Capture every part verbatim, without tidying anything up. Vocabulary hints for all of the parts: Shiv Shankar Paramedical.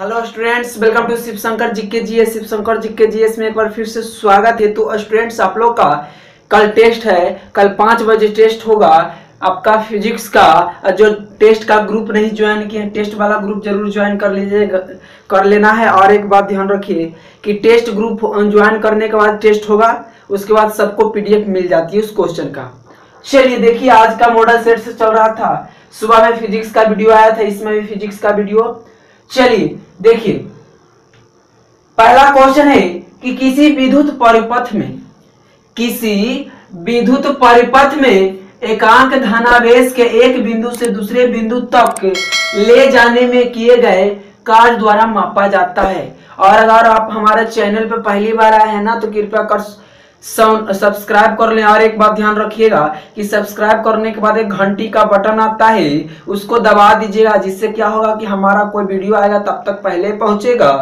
Hello students, welcome to Shiv Shankar G K G S. Shiv Shankar G K G S में एक बार फिर से स्वागत है। तो स्टूडेंट्स, आप लोग का कल टेस्ट है, कल पाँच बजे टेस्ट होगा आपका फिजिक्स का। जो टेस्ट का ग्रुप नहीं ज्वाइन किए, टेस्ट वाला ग्रुप जरूर ज्वाइन कर लीजिए कर लेना है। और एक बात ध्यान रखिए कि टेस्ट ग्रुप ज्वाइन करने के बाद टेस्ट होगा, उसके बाद सबको पी डी एफ मिल जाती है उस क्वेश्चन का। चलिए देखिए, आज का मॉडल सेट से चल रहा था, सुबह में फिजिक्स का वीडियो आया था, इसमें भी फिजिक्स का वीडियो। चलिए देखिए, पहला क्वेश्चन है कि किसी विद्युत परिपथ में किसी विद्युत परिपथ में एकांक धनावेश के एक बिंदु से दूसरे बिंदु तक ले जाने में किए गए कार्य द्वारा मापा जाता है। और अगर आप हमारे चैनल पर पहली बार आए हैं ना, तो कृपया कर सब्सक्राइब कर लें। और एक बात ध्यान रखिएगा कि सब्सक्राइब करने के बाद एक घंटी का बटन आता है, उसको दबा दीजिएगा, जिससे क्या होगा कि हमारा कोई वीडियो आएगा तब तक पहले पहुंचेगा।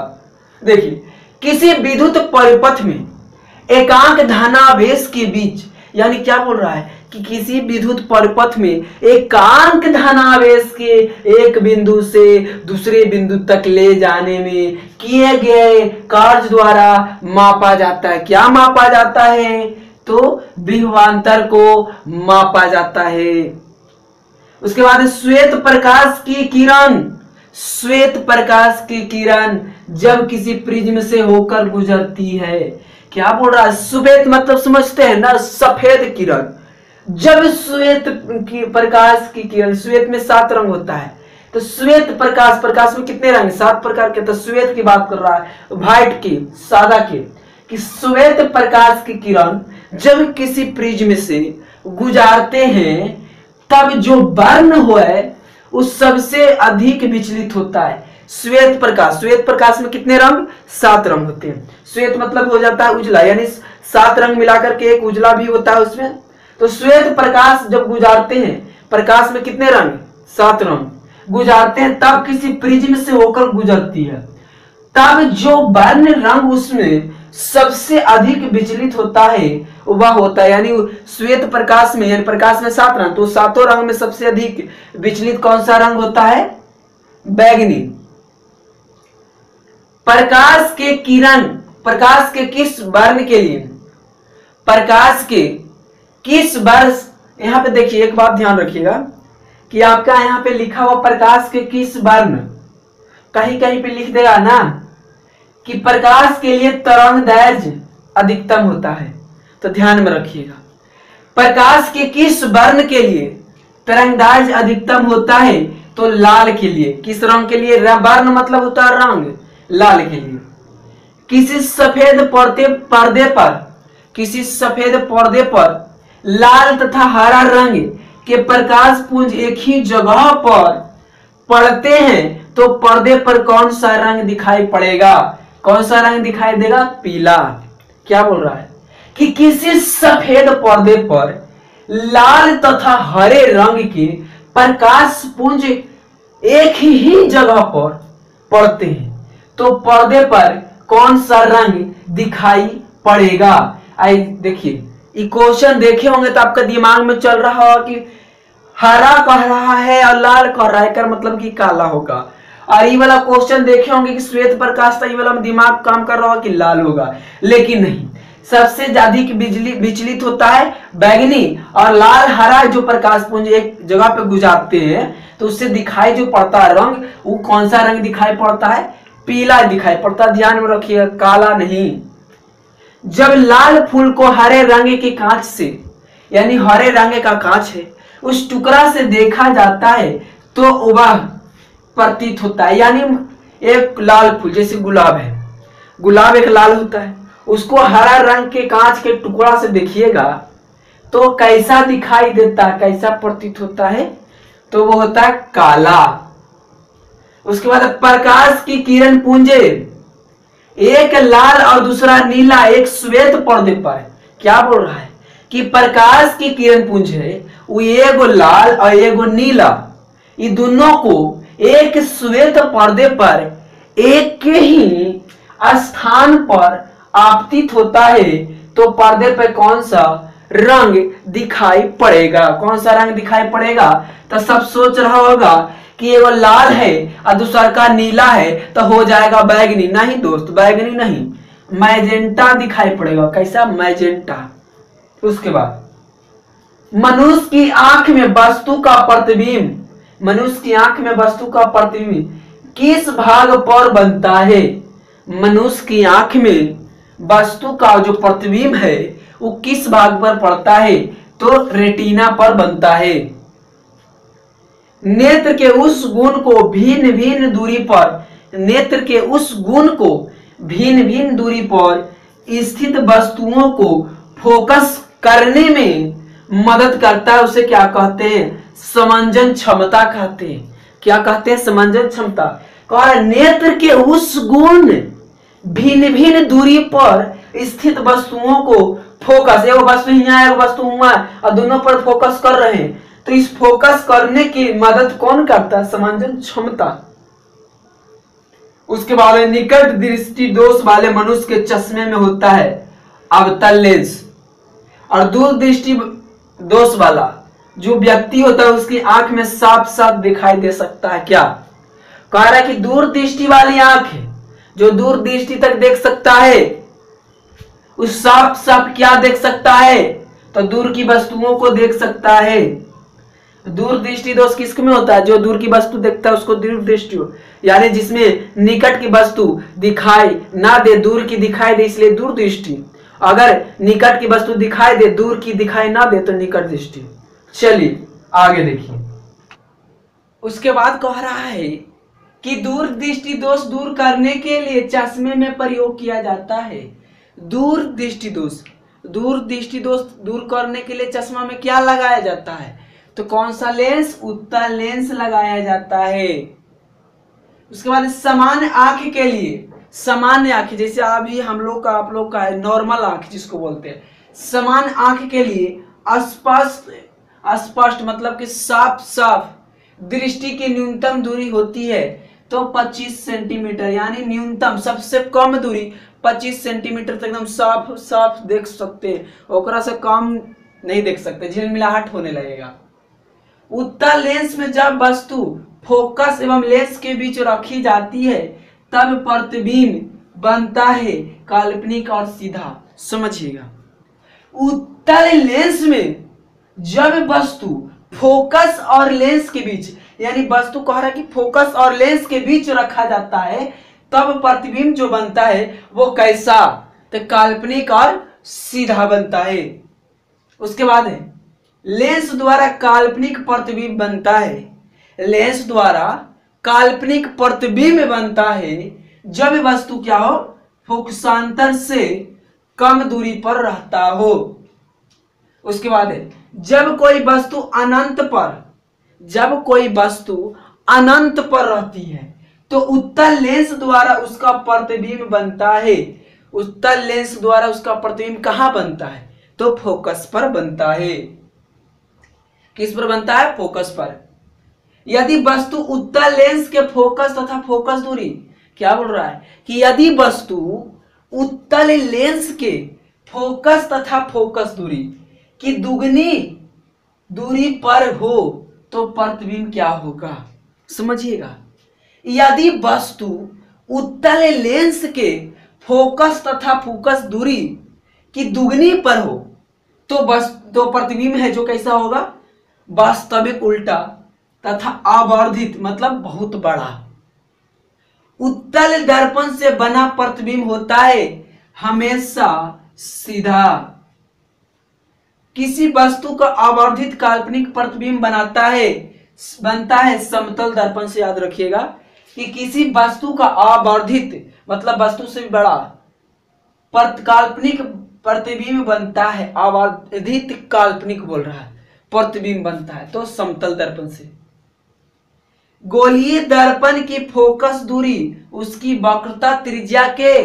देखिए, किसी विद्युत परिपथ में एकांक धनावेश के बीच, यानी क्या बोल रहा है कि किसी विद्युत परिपथ में एकांक धनावेश के एक बिंदु से दूसरे बिंदु तक ले जाने में किए गए कार्य द्वारा मापा जाता है। क्या मापा जाता है? तो विभवांतर को मापा जाता है। उसके बाद श्वेत प्रकाश की किरण, श्वेत प्रकाश की किरण जब किसी प्रिज्म से होकर गुजरती है, क्या बोल रहा है, श्वेत मतलब समझते हैं ना, सफेद किरण। जब श्वेत की प्रकाश की किरण, श्वेत में सात रंग होता है, तो श्वेत प्रकाश, प्रकाश में कितने रंग? सात प्रकार के। तो श्वेत की बात कर रहा है, व्हाइट की, सादा की, कि श्वेत प्रकाश की किरण जब किसी प्रिज्म से गुजारते हैं, तब जो वर्ण हो उस सबसे अधिक विचलित होता है। श्वेत प्रकाश, श्वेत प्रकाश में कितने रंग? सात रंग होते हैं। श्वेत मतलब हो जाता है उजला, यानी सात रंग मिलाकर के एक उजला भी होता है उसमें। तो श्वेत प्रकाश जब गुजारते हैं, प्रकाश में कितने रंग? सात रंग गुजारते हैं, तब किसी प्रिज्म से होकर गुजरती है, तब जो वर्ण रंग उसमें सबसे अधिक विचलित होता है वह होता है, यानी श्वेत प्रकाश में, यानी प्रकाश में सात रंग, तो सातों रंग में सबसे अधिक विचलित कौन सा रंग होता है? बैंगनी। प्रकाश के किरण, प्रकाश के किस वर्ण के लिए, प्रकाश के किस वर्ष, यहाँ पे देखिए एक बात ध्यान रखिएगा कि आपका यहाँ पे लिखा हुआ प्रकाश के किस वर्ण, कहीं कहीं पे लिख देगा ना कि प्रकाश के लिए तरंग दैर्घ्य अधिकतम होता है, तो ध्यान में रखिएगा प्रकाश के किस वर्ण के लिए तरंग दैर्घ्य अधिकतम होता है। तो लाल के लिए, किस रंग के लिए? वर्ण मतलब होता है रंग, लाल के लिए। किसी सफेद पर्दे पर्दे पर किसी सफेद पर्दे पर लाल तथा हरा रंग के प्रकाश पुंज एक ही जगह पर पड़ते हैं, तो पर्दे पर कौन सा रंग दिखाई पड़ेगा? कौन सा रंग दिखाई देगा? पीला। क्या बोल रहा है कि किसी सफेद पर्दे पर लाल तथा हरे रंग के प्रकाश पुंज एक ही जगह पर पड़ते हैं, तो पर्दे पर कौन सा रंग दिखाई पड़ेगा। आई देखिए, क्वेश्चन देखे होंगे तो आपका दिमाग में चल रहा होगा कि हरा कह रहा है और लाल कह रहा है, कर मतलब कि काला होगा। और ये वाला क्वेश्चन देखे होंगे कि श्वेत प्रकाश था, ये वाला दिमाग काम कर रहा होगा कि लाल होगा, लेकिन नहीं, सबसे ज्यादा विचलित होता है बैंगनी और लाल हरा। जो प्रकाश पुंज एक जगह पे गुजारते हैं, तो उससे दिखाई जो पड़ता है रंग, वो कौन सा रंग दिखाई पड़ता है? पीला दिखाई पड़ता है, ध्यान में रखिएगा, काला नहीं। जब लाल फूल को हरे रंग के कांच से, यानी हरे रंग का कांच है, उस टुकड़ा से देखा जाता है, तो वह प्रतीत होता है, यानी एक लाल फूल, जैसे गुलाब है, गुलाब एक लाल होता है, उसको हरा रंग के कांच के टुकड़ा से देखिएगा तो कैसा दिखाई देता है, कैसा प्रतीत होता है, तो वो होता है काला। उसके बाद प्रकाश की किरण पुंजे, एक लाल और दूसरा नीला, एक श्वेत पर्दे पर। क्या बोल रहा है कि प्रकाश की किरण पुंज है, वो एगो लाल और एगो नीला, ये दोनों को एक श्वेत पर्दे पर एक के ही स्थान पर आपतित होता है, तो पर्दे पर कौन सा रंग दिखाई पड़ेगा? कौन सा रंग दिखाई पड़ेगा? तो सब सोच रहा होगा कि ये वो लाल है और दूसरा का नीला है तो हो जाएगा बैगनी। नहीं दोस्त, बैगनी नहीं, मैजेंटा दिखाई पड़ेगा। कैसा? मैजेंटा। उसके बाद मनुष्य की आंख में वस्तु का प्रतिबिंब, मनुष्य की आंख में वस्तु का प्रतिबिंब किस भाग पर बनता है? मनुष्य की आंख में वस्तु का जो प्रतिबिंब है वो किस भाग पर पड़ता है? तो रेटिना पर बनता है। नेत्र के उस गुण को भिन्न भिन्न दूरी पर, नेत्र के उस गुण को भिन्न भिन्न दूरी पर स्थित वस्तुओं को फोकस करने में मदद करता है, उसे क्या कहते हैं? समंजन क्षमता कहते हैं। क्या कहते हैं? समंजन क्षमता। और नेत्र के उस गुण भिन्न भिन्न दूरी पर स्थित वस्तुओं को फोकस, एगो वस्तु यहाँ एगो वस्तु हुआ और दोनों पर फोकस कर रहे हैं, तो इस फोकस करने की मदद कौन करता है? समंजन क्षमता। उसके बाद निकट दृष्टि दोष वाले मनुष्य के चश्मे में होता है अवतल लेंस, और दूर दृष्टि दोष वाला जो व्यक्ति होता है उसकी आंख में साफ साफ दिखाई दे सकता है। क्या कह रहा है? कि दूर दृष्टि वाली आंख जो दूर दृष्टि तक देख सकता है उस साफ साफ क्या देख सकता है? तो दूर की वस्तुओं को देख सकता है। दूर दृष्टि दोष किसके में होता है? जो दूर की वस्तु देखता है उसको दूर दृष्टि, यानी जिसमें निकट की वस्तु दिखाई ना दे दूर की दिखाई दे, इसलिए दूर दृष्टि। अगर निकट की वस्तु दिखाई दे दूर की दिखाई ना दे तो निकट दृष्टि। चलिए आगे देखिए। उसके बाद कह रहा है कि दूर दृष्टि दोष दूर करने के लिए चश्मे में प्रयोग किया जाता है। दूर दृष्टि दोष, दूर दृष्टि दोष दूर करने के लिए चश्मा में क्या लगाया जाता है? तो कौन सा लेंस? उत्तल लेंस लगाया जाता है। उसके बाद सामान्य आंख के लिए, सामान्य आंख जैसे अभी हम लोग का आप लोग का है नॉर्मल आंख जिसको बोलते हैं, सामान्य आंख के लिए अस्पष्ट, अस्पष्ट मतलब कि साफ साफ दृष्टि की न्यूनतम दूरी होती है तो पच्चीस सेंटीमीटर, यानी न्यूनतम सबसे कम दूरी पच्चीस सेंटीमीटर तक एकदम साफ साफ देख सकते हैं, ओकरा से कम नहीं देख सकते, झिलमिलाहट होने लगेगा। उत्तल लेंस में जब वस्तु फोकस एवं लेंस के बीच रखी जाती है तब प्रतिबिंब बनता है काल्पनिक और सीधा। समझिएगा, उत्तल लेंस में जब वस्तु फोकस और लेंस के बीच, यानी वस्तु कह रहा है कि फोकस और लेंस के बीच रखा जाता है तब प्रतिबिंब जो बनता है वो कैसा? तो काल्पनिक और सीधा बनता है। उसके बाद है लेंस द्वारा काल्पनिक प्रतिबिंब बनता है, लेंस द्वारा काल्पनिक प्रतिबिंब बनता है जब वस्तु क्या हो? फोकसांतर से कम दूरी पर रहता हो। उसके बाद है जब कोई वस्तु अनंत पर, जब कोई वस्तु अनंत पर रहती है तो उत्तल लेंस द्वारा उसका प्रतिबिंब बनता है। उत्तल लेंस द्वारा उसका प्रतिबिंब कहाँ बनता है? तो फोकस पर बनता है। किस पर बनता है? फोकस पर। यदि वस्तु उत्तल लेंस के फोकस तथा फोकस दूरी, क्या बोल रहा है? कि यदि वस्तु उत्तल लेंस के फोकस तथा फोकस दूरी की दुगनी दूरी पर हो तो प्रतिबिंब क्या होगा? समझिएगा, यदि वस्तु उत्तल लेंस के फोकस तथा फोकस दूरी की दुगनी पर हो तो बस तो प्रतिबिंब है जो कैसा होगा? वास्तविक उल्टा तथा आवर्धित मतलब बहुत बड़ा। उत्तल दर्पण से बना प्रतिबिंब होता है हमेशा सीधा। किसी वस्तु का आवर्धित काल्पनिक प्रतिबिंब बनाता है बनता है समतल दर्पण से। याद रखिएगा कि किसी वस्तु का आवर्धित मतलब वस्तु से भी बड़ा परत काल्पनिक प्रतिबिंब बनता है, आवर्धित काल्पनिक बोल रहा है, प्रतिबिंब बनता है तो समतल दर्पण से। गोलीय दर्पण की फोकस दूरी उसकी वक्रता त्रिज्या के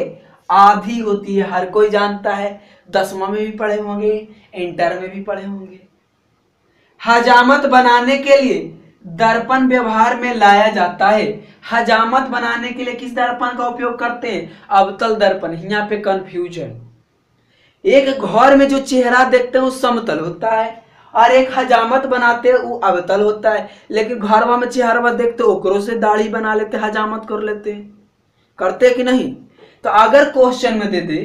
आधी होती है। हर कोई जानता है, दसवा में भी पढ़े होंगे, इंटर में भी पढ़े होंगे। हजामत बनाने के लिए दर्पण व्यवहार में लाया जाता है। हजामत बनाने के लिए किस दर्पण का उपयोग करते हैं? अवतल दर्पण। यहाँ पे कंफ्यूजन, एक घर में जो चेहरा देखते हैं वो समतल होता है और एक हजामत बनाते वो अबतल होता है, लेकिन घरवा में चेहरवा देखते ओकरो से दाढ़ी बना लेते, हजामत कर लेते, करते कि नहीं। तो अगर क्वेश्चन में दे दे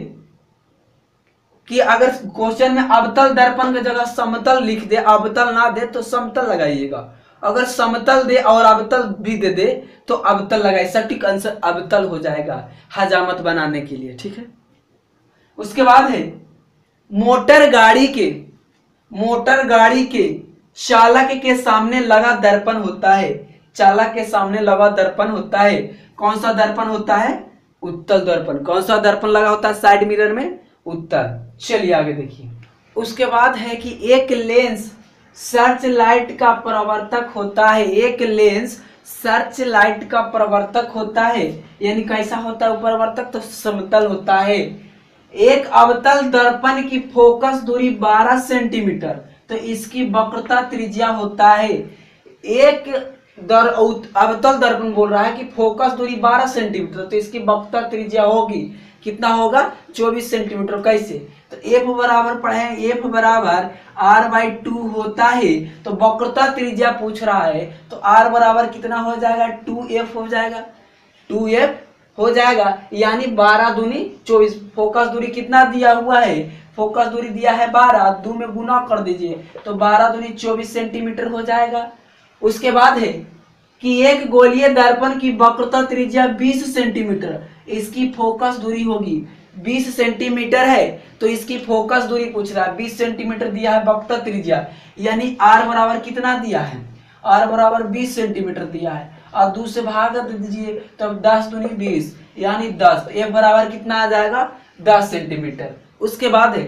कि अगर क्वेश्चन में अबतल दर्पण की जगह समतल लिख दे, अबतल ना दे तो समतल लगाइएगा, अगर समतल दे और अबतल भी दे दे तो अबतल लगाइए, सटीक आंसर अबतल हो जाएगा हजामत बनाने के लिए, ठीक है। उसके बाद है मोटर गाड़ी के, मोटर गाड़ी के चालक के सामने लगा दर्पण होता है, चालक के सामने लगा दर्पण होता है, कौन सा दर्पण होता है, उत्तल दर्पण, कौन सा दर्पण लगा होता है साइड मिरर में, उत्तल। चलिए आगे देखिए। उसके बाद है कि एक लेंस सर्च लाइट का प्रवर्तक होता है, एक लेंस सर्च लाइट का प्रवर्तक होता है, यानी कैसा होता है प्रवर्तक, तो समतल होता है। एक अवतल दर्पण की फोकस दूरी बारह सेंटीमीटर, तो इसकी वक्रता त्रिज्या होता है। एक दर अवतल दर्पण बोल रहा है कि फोकस दूरी बारह सेंटीमीटर, तो इसकी वक्रता त्रिज्या होगी, कितना होगा, चौबीस सेंटीमीटर। कैसे, तो एफ बराबर पढ़े, एफ बराबर आर बाई टू होता है, तो वक्रता त्रिज्या पूछ रहा है, तो आर बराबर कितना हो जाएगा, टू एफ हो जाएगा, टू एफ हो जाएगा, यानी बारह दूनी चौबीस। फोकस दूरी कितना दिया हुआ है, फोकस दूरी दिया है बारह, दो में गुना कर दीजिए तो बारह दूनी चौबीस सेंटीमीटर हो जाएगा। उसके बाद है कि एक गोलीय दर्पण की वक्रता त्रिज्या बीस सेंटीमीटर, इसकी फोकस दूरी होगी, बीस सेंटीमीटर है तो इसकी फोकस दूरी पूछ रहा है, बीस सेंटीमीटर दिया है वक्रता त्रिज्या, यानी आर बराबर कितना दिया है, आर बराबर बीस सेंटीमीटर दिया है, और दो से भाग दे दीजिए तो दस दूनी बीस यानी दस, एफ बराबर कितना आ जाएगा, दस सेंटीमीटर। उसके बाद है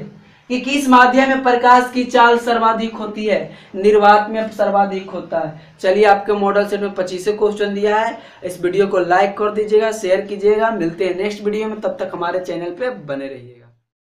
कि किस माध्यम में प्रकाश की चाल सर्वाधिक होती है, निर्वात में सर्वाधिक होता है। चलिए आपके मॉडल सेट में पच्चीस क्वेश्चन दिया है। इस वीडियो को लाइक कर दीजिएगा, शेयर कीजिएगा, मिलते हैं नेक्स्ट वीडियो में, तब तक हमारे चैनल पे बने रहिएगा।